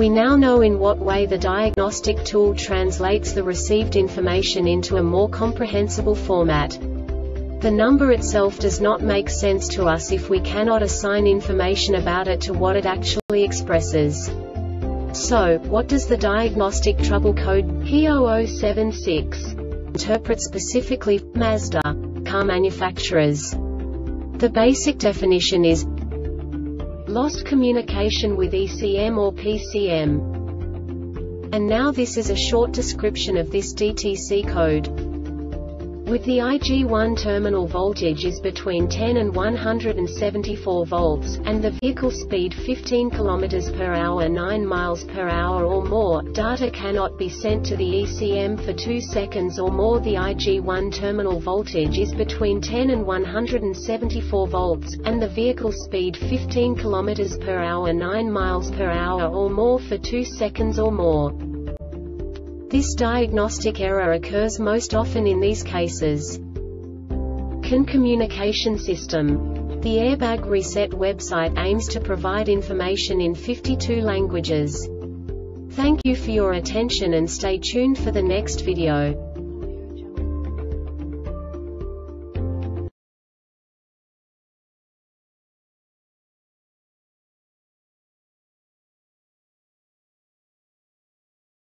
We now know in what way the diagnostic tool translates the received information into a more comprehensible format. The number itself does not make sense to us if we cannot assign information about it to what it actually expresses. So, what does the diagnostic trouble code P0076 interpret specifically for Mazda car manufacturers? The basic definition is lost communication with ECM or PCM. And now this is a short description of this DTC code. With the IG1 terminal voltage is between 10 and 174 volts, and the vehicle speed 15 km per hour 9 miles per hour or more, data cannot be sent to the ECM for 2 seconds or more. The IG1 terminal voltage is between 10 and 174 volts, and the vehicle speed 15 km per hour 9 miles per hour or more for 2 seconds or more. This diagnostic error occurs most often in these cases. CAN communication system. The Airbag Reset website aims to provide information in 52 languages. Thank you for your attention and stay tuned for the next video.